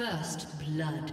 First blood.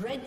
Red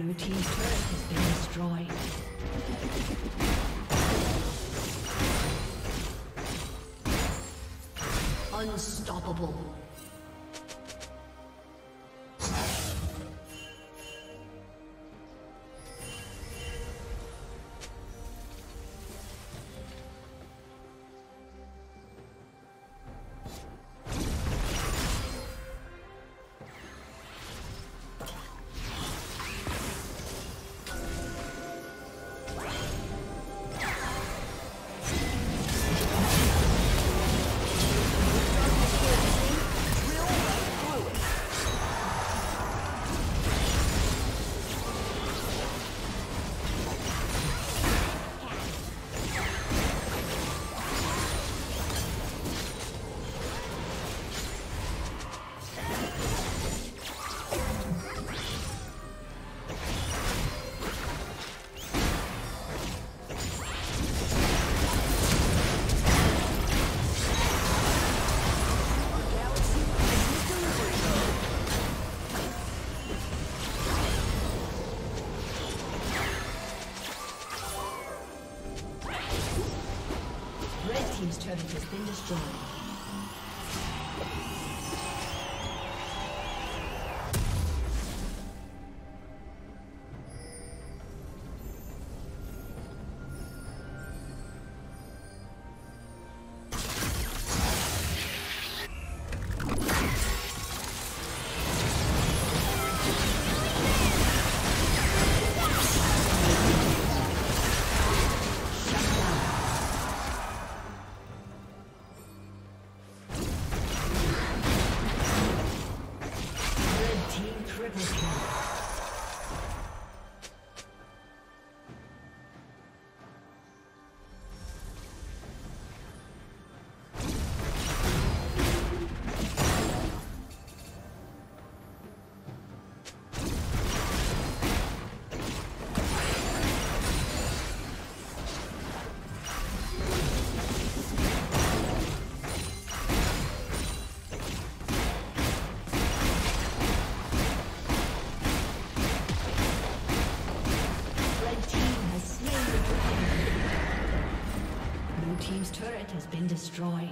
Blue team's turret has been destroyed. Unstoppable. It has been destroyed. Team's turret has been destroyed.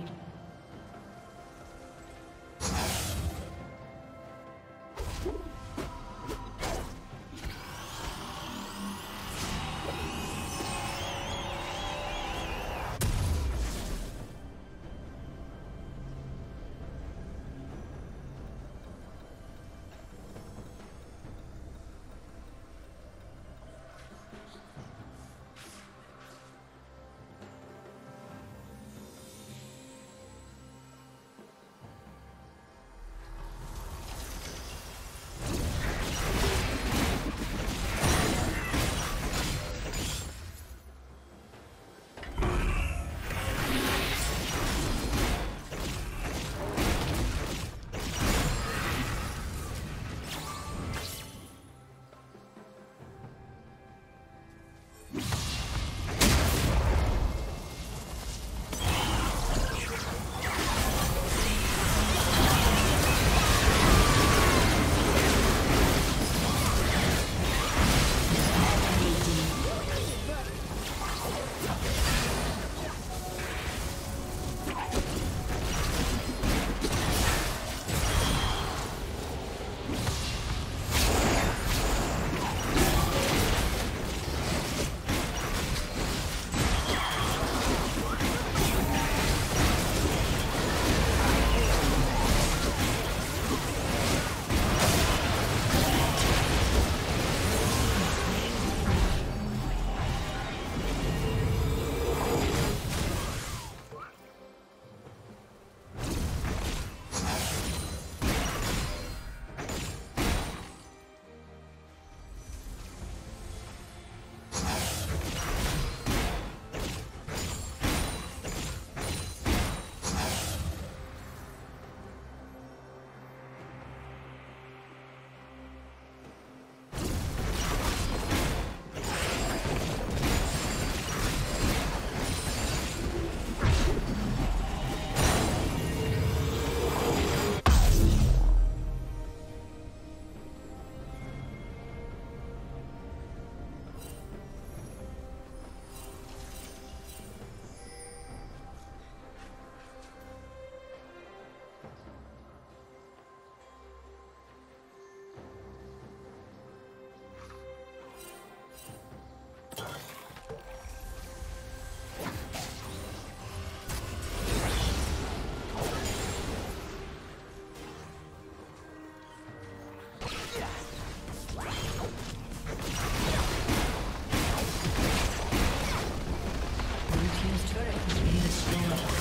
turret has been destroyed.